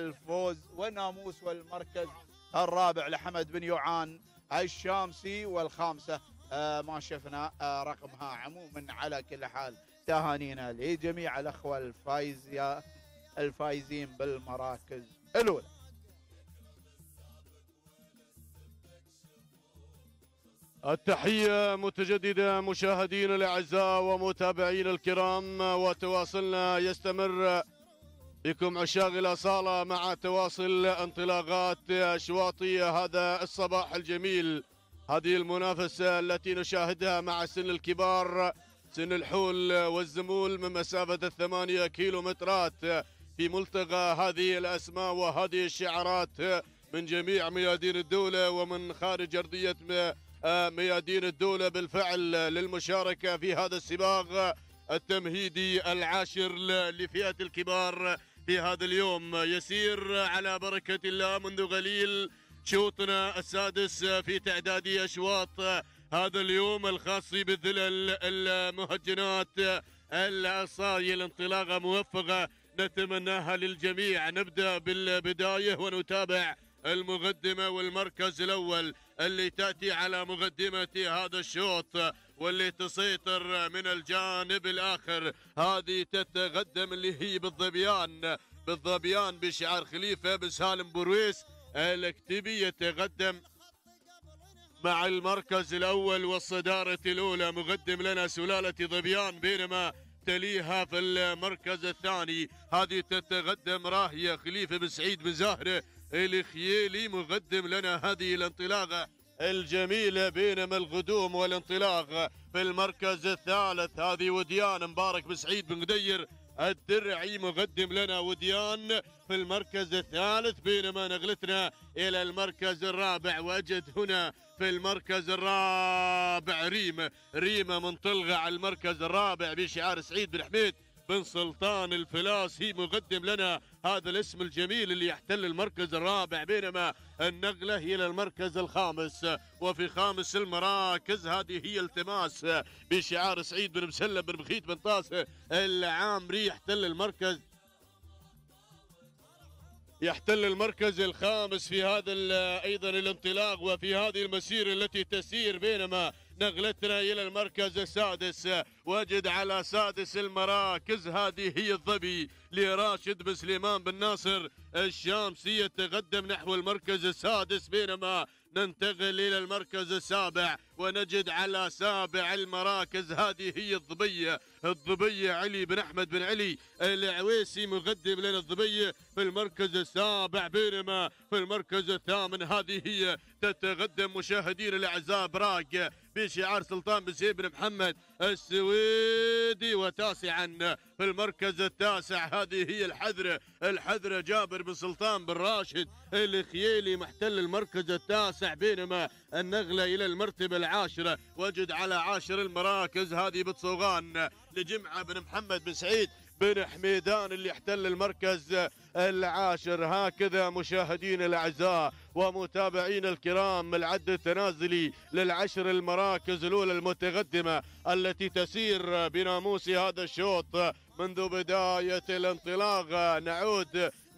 الفوز والناموس والمركز الرابع لحمد بن يوعان الشامسي، والخامسة ما شفنا رقمها. عموما على كل حال تهانينا لجميع الأخوة الفايزين بالمراكز الأولى. التحية متجددة مشاهدين الأعزاء ومتابعين الكرام، وتواصلنا يستمر بكم عشاق الأصالة مع تواصل انطلاقات أشواط هذا الصباح الجميل. هذه المنافسة التي نشاهدها مع سن الكبار، سن الحول والزمول، من مسافة 8 كيلومترات في ملتقى هذه الأسماء وهذه الشعارات من جميع ميادين الدولة ومن خارج أرضية ميادين الدولة بالفعل للمشاركة في هذا السباق التمهيدي العاشر لفئة الكبار في هذا اليوم. يسير على بركة الله منذ قليل شوطنا السادس في تعداد أشواط هذا اليوم الخاص بالذلل المهجنات العصاية. الانطلاقة موفقة نتمناها للجميع. نبدأ بالبداية ونتابع المقدمة والمركز الأول اللي تأتي على مقدمة هذا الشوط واللي تسيطر من الجانب الآخر. هذه تتقدم اللي هي بالظبيان بشعار خليفة بن سالم بورويس الكتبي، يتقدم مع المركز الأول والصدارة الأولى. مقدم لنا سلالة ظبيان، بينما تليها في المركز الثاني هذه تتقدم راهية خليفة بن سعيد بن زاهرة الخيالي. مقدم لنا هذه الانطلاقة الجميلة، بينما القدوم والانطلاق في المركز الثالث هذه وديان مبارك بسعيد بن غدير الدرعي. مقدم لنا وديان في المركز الثالث، بينما نقلتنا إلى المركز الرابع وأجد هنا في المركز الرابع ريمة منطلقة على المركز الرابع بشعار سعيد بن حميد بن سلطان الفلاسي. مقدم لنا هذا الاسم الجميل اللي يحتل المركز الرابع، بينما النقلة إلى المركز الخامس. وفي خامس المراكز هذه هي التماس بشعار سعيد بن مسلم بن بخيت بن طاس العامري، يحتل المركز الخامس في هذا أيضا الانطلاق وفي هذه المسيرة التي تسير، بينما نقلتنا إلى المركز السادس. وجد على سادس المراكز هذه هي الظبي لراشد بسليمان بن ناصر الشامسي، يتقدم نحو المركز السادس، بينما ننتقل إلى المركز السابع ونجد على سابع المراكز هذه هي الظبية علي بن أحمد بن علي العويسي. مقدم لنا الظبية في المركز السابع، بينما في المركز الثامن هذه هي تتقدم مشاهدين الأعزاء براق بشعار سلطان بن سعيد بن محمد السويدي. وتاسعا في المركز التاسع هذه هي الحذرة جابر بن سلطان بن راشد الخيالي، محتل المركز التاسع، بينما النقلة إلى المرتبة العاشرة. وجد على عاشر المراكز هذه بتصوغان لجمعة بن محمد بن سعيد بن حميدان اللي يحتل المركز العاشر. هكذا مشاهدين الأعزاء ومتابعين الكرام العد التنازلي للعشر المراكز الأولى المتقدمة التي تسير بناموس هذا الشوط منذ بداية الانطلاق.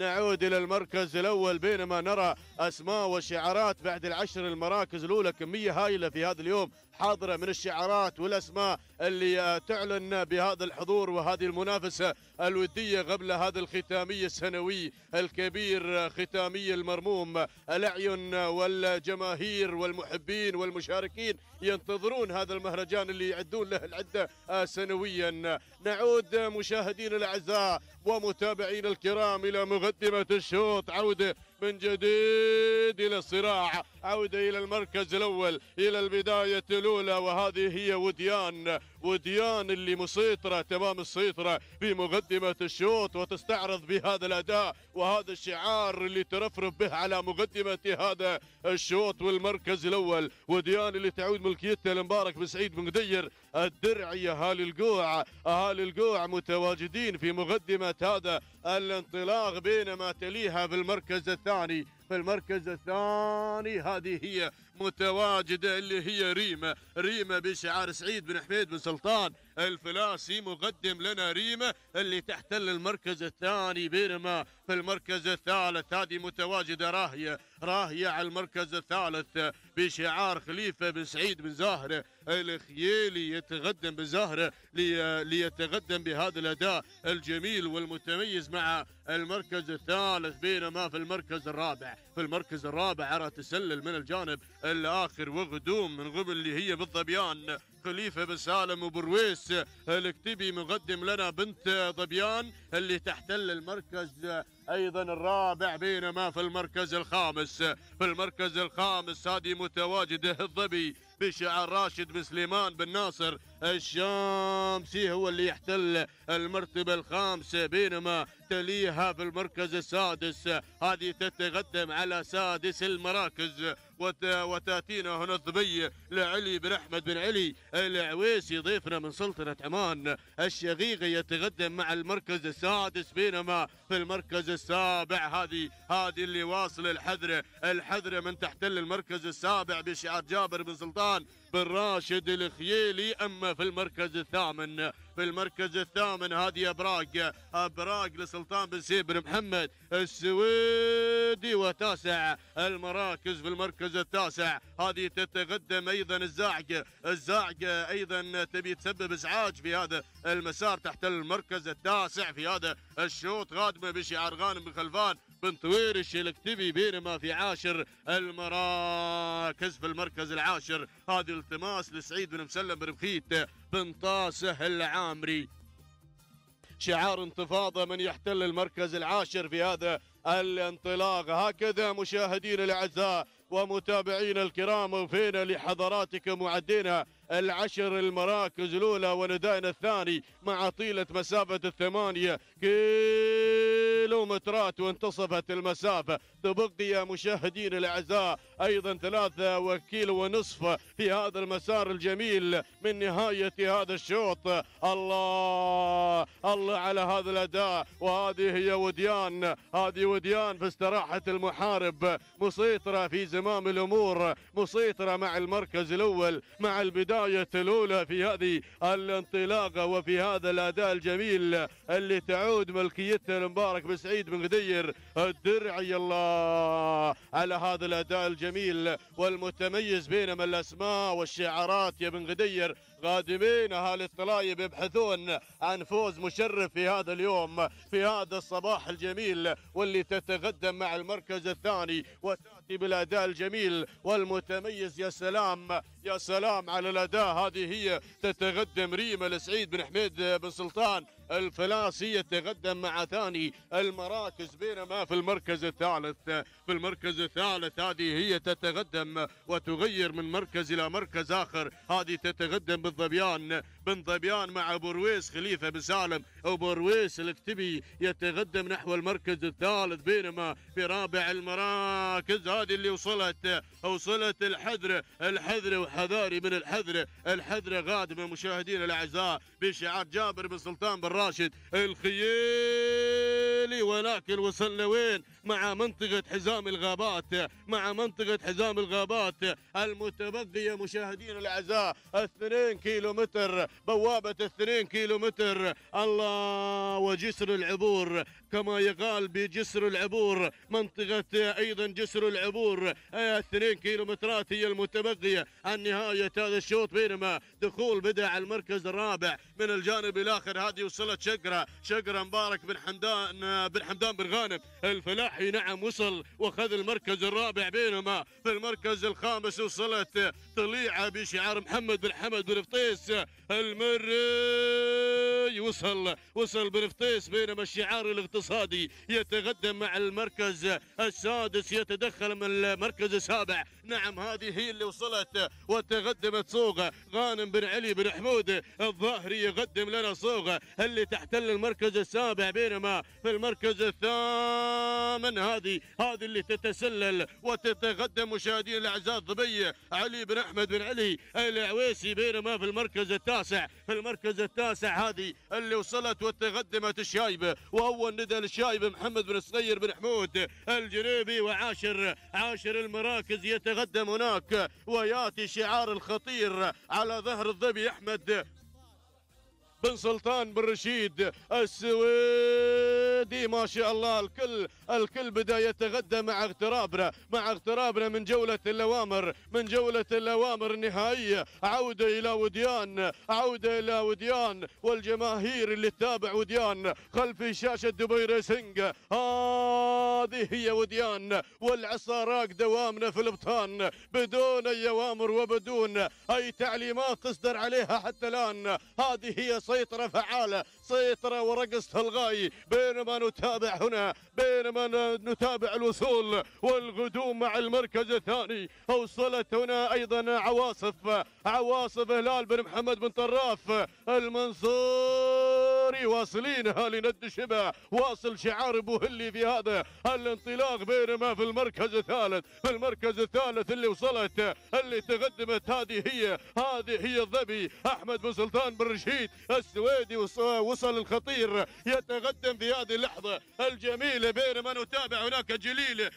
نعود إلى المركز الأول، بينما نرى أسماء وشعارات بعد العشر المراكز الأولى. كمية هائلة في هذا اليوم حاضرة من الشعارات والأسماء اللي تعلن بهذا الحضور وهذه المنافسة الودية قبل هذا الختامية السنوي الكبير، ختامية المرموم. الأعين والجماهير والمحبين والمشاركين ينتظرون هذا المهرجان اللي يعدون له العدة سنويا. نعود مشاهدين الأعزاء ومتابعين الكرام إلى مقدمة الشوط. عودة من جديد إلى الصراع، عودة إلى المركز الأول، إلى البداية الأولى. وهذه هي وديان اللي مسيطرة تمام السيطرة في مقدمة الشوط، وتستعرض بهذا الأداء وهذا الشعار اللي ترفرف به على مقدمة هذا الشوط والمركز الأول. وديان اللي تعود ملكيتها لمبارك بن سعيد بن غدير الدرعي. أهالي القوع متواجدين في مقدمة هذا الانطلاق، بينما تليها في المركز الثاني هذه هي متواجدة اللي هي ريمة بشعار سعيد بن حميد بن سلطان الفلاسي، مقدم لنا ريمة اللي تحتل المركز الثاني. بينما في المركز الثالث هذه متواجدة راهية على المركز الثالث بشعار خليفة بن سعيد بن زاهرة الخيالي، يتقدم بزاهرة ليتقدم بهذا الأداء الجميل والمتميز مع المركز الثالث. بينما في المركز الرابع عرى تسلل من الجانب الآخر وغدوم من قبل اللي هي بالظبيان خليفة بن سالم بورويس الكتبي، مقدم لنا بنت ظبيان اللي تحتل المركز أيضا الرابع. بينما في المركز الخامس هذه متواجدة الظبي بشعار راشد بسليمان بن ناصر الشامسي، هو اللي يحتل المرتبة الخامسة. بينما تليها في المركز السادس هذه تتقدم على سادس المراكز وتاتينا هنا الظبي لعلي بن أحمد بن علي العويسي، ضيفنا من سلطنة عمان الشقيقة، يتقدم مع المركز السادس. بينما في المركز السابع هذه اللي واصل الحذرة من تحتل المركز السابع بشعار جابر بن سلطان بن راشد الخيالي. اما في المركز الثامن هذه أبراق لسلطان بن سعيد بن محمد السويدي. وتاسع المراكز في المركز التاسع هذه تتقدم أيضا الزاعقة أيضا تبي تسبب إزعاج في هذا المسار، تحت المركز التاسع في هذا الشوط، غادمة بشعار غانم بن خلفان بن طويرش الكتبي. بينما في عاشر المراكز في المركز العاشر هذه التماس لسعيد بن مسلم بن بخيت بن طاس العامري، شعار انتفاضة من يحتل المركز العاشر في هذا الانطلاق. هكذا مشاهدينا الأعزاء ومتابعينا الكرام، وفينا لحضراتكم وعدينا العشر المراكز الأولى وندائنا الثاني مع طيلة مسافة 8 كيلومترات وانتصفت المسافة. تبقي يا مشاهدين الأعزاء أيضا 3.5 كيلو في هذا المسار الجميل من نهاية هذا الشوط. الله على هذا الأداء. وهذه هي وديان في استراحة المحارب، مسيطرة في زمام الأمور، مسيطرة مع المركز الأول مع البداية الأولى في هذه الانطلاقة وفي هذا الأداء الجميل اللي تعود ملكيتها لمبارك بسعيد بن غدير الدرعي. الله على هذا الأداء الجميل والمتميز. بينما الأسماء والشعارات يا بن غدير، قادمين أهل الطلايب يبحثون عن فوز مشرف في هذا اليوم، في هذا الصباح الجميل، واللي تتقدم مع المركز الثاني وتأتي بالأداء الجميل والمتميز. يا سلام على الأداء. هذه هي تتقدم ريمة لسعيد بن حميد بن سلطان الفلاسي، يتقدم مع ثاني المراكز. بينما في المركز الثالث هذه هي تتقدم وتغير من مركز إلى مركز آخر. هذه تتقدم بن ظبيان مع بورويس خليفة بن سالم بورويس الكتبي، يتقدم نحو المركز الثالث. بينما في رابع المراكز هذه اللي وصلت الحذرة وحذاري من الحذرة غادمة مشاهدينا الأعزاء بشعار جابر بن سلطان بن راشد الخيالي. ولكن وصلنا وين؟ مع منطقة حزام الغابات المتبقية مشاهدينا الأعزاء 2 كيلومتر، بوابة 2 كيلومتر. الله، وجسر العبور كما يقال بجسر العبور، منطقة أيضا جسر العبور. 2 كيلومترات هي المتبقية عن نهاية هذا الشوط. بينما دخول بدأ على المركز الرابع من الجانب الآخر. هذه وصلت شقرة مبارك بن حمدان بن غانم الفلاح، نعم وصل وخذ المركز الرابع. بينما في المركز الخامس وصلت طليعة بشعار محمد بن حمد بن فطيس المري، وصل بن فطيس. بينما الشعار الاقتصادي يتقدم مع المركز السادس، يتدخل من المركز السابع. نعم، هذه هي اللي وصلت وتقدمت صوغة غانم بن علي بن حمود الظاهري، يقدم لنا صوغة اللي تحتل المركز السابع. بينما في المركز الثامن هذه اللي تتسلل وتتقدم مشاهدين الأعزاء الظبي علي بن أحمد بن علي العويسي. بينما في المركز التاسع هذه اللي وصلت وتقدمت الشايبة، وهو الندى للشايبة محمد بن صغير بن حمود الجريبي. وعاشر المراكز يتقدم هناك وياتي شعار الخطير على ظهر الظبي احمد بن سلطان بن رشيد السويدي. ما شاء الله الكل بدا يتغدى مع اقترابنا من جولة الأوامر النهائية. عودة إلى وديان والجماهير اللي تتابع وديان خلف شاشة دبي ريسنج. هذه هي وديان والعصا راكدة وامنة في البطان بدون أي أوامر وبدون أي تعليمات تصدر عليها حتى الآن. هذه هي سيطرة فعالة، سيطرة ورقصها الغاي بينما نتابع الوصول والقدوم مع المركز الثاني. أوصلت هنا أيضا عواصف هلال بن محمد بن طراف المنصوري واصلينها لند شبه، واصل شعار بوهلي في هذا الانطلاق. بينما في المركز الثالث اللي تقدمت هذه هي الظبي أحمد بن سلطان بن رشيد السويدي. وصل الخطير يتقدم في هذه اللحظة الجميلة. بينما نتابع هناك جليل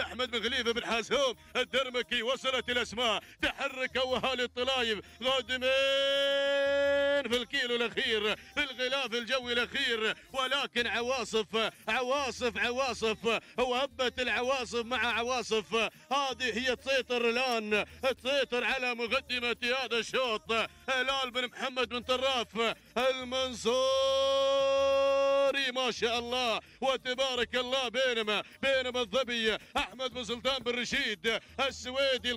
احمد بن خليفة بن حاسوم الدرمكي. وصلت الاسماء تحرك واهالي الطلايب غادمين في الكيلو الاخير في الغلاف الجوي الاخير، ولكن عواصف وهبت العواصف مع عواصف. هذه هي تسيطر الان، تسيطر على مقدمة هذا الشوط هلال بن محمد بن طراف المنصوري. ما شاء الله وتبارك الله. بينما الظبي احمد بن سلطان بن رشيد السويدي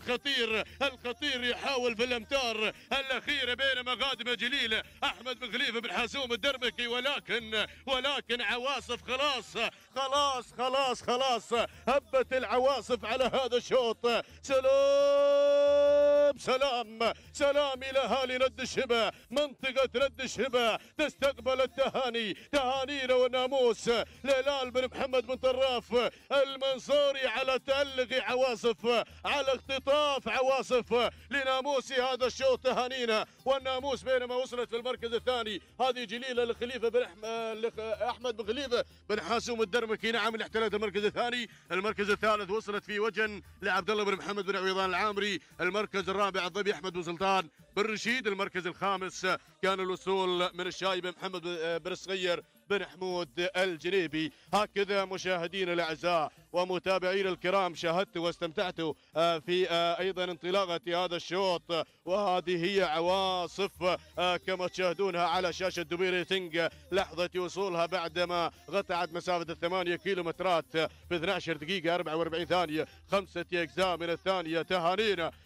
الخطير يحاول في الامتار الاخيره. بينما غادمه جليله احمد بن خليفه بن حاسوم الدرمكي، ولكن عواصف خلاص هبت العواصف على هذا الشوط. سلام الى اهالي ند الشبه، منطقه ند الشبه تستقبل تهانينا والناموس. هلال بن محمد بن طراف المنصوري على تألق عواصف، على اختطاف عواصف لناموس هذا الشوط. تهانينا والناموس. بينما وصلت في المركز الثاني هذه جليله لخليفه بن احمد بن خليفه بن حاسوم الدرمكي. نعم اللي احتلت المركز الثاني. المركز الثالث وصلت في وجن لعبد الله بن محمد بن عويضان العامري. المركز الرابع الظبي احمد بن سلطان بن رشيد. المركز الخامس كان الوصول من الشايب محمد بن صغير بن حمود الجريبي. هكذا مشاهدينا الاعزاء ومتابعينا الكرام شاهدتوا واستمتعتوا في ايضا انطلاقه هذا الشوط، وهذه هي عواصف كما تشاهدونها على شاشه دبي ريتنج لحظه وصولها بعدما قطعت مسافه 8 كيلومترات في 12 دقيقه 44 ثانيه 5 اجزاء من الثانيه.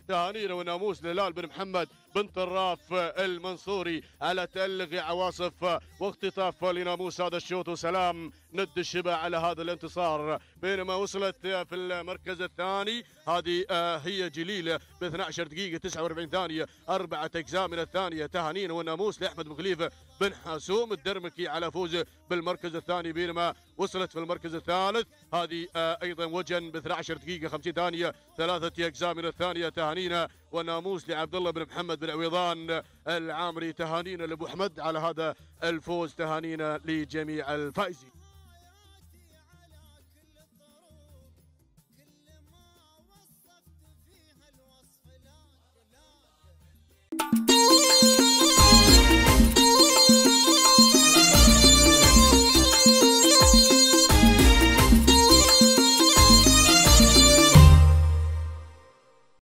تهانينا والناموس لهلال بن محمد بن طراف المنصوري على تألق عواصف واختطاف لناموس هذا الشوط. وسلام ند الشبه على هذا الانتصار. بينما وصلت في المركز الثاني هذه هي جليله ب 12 دقيقه 49 ثانيه 4 اجزاء من الثانيه. تهانينا والناموس لاحمد بن خليفه بن حاسوم الدرمكي على فوزه بالمركز الثاني. بينما وصلت في المركز الثالث هذه ايضا وجن ب 12 دقيقه 50 ثانيه 3 اجزاء من الثانيه. تهانينا والناموس لعبد الله بن محمد بن عويضان العامري. تهانينا لابو احمد على هذا الفوز. تهانينا لجميع الفائزين.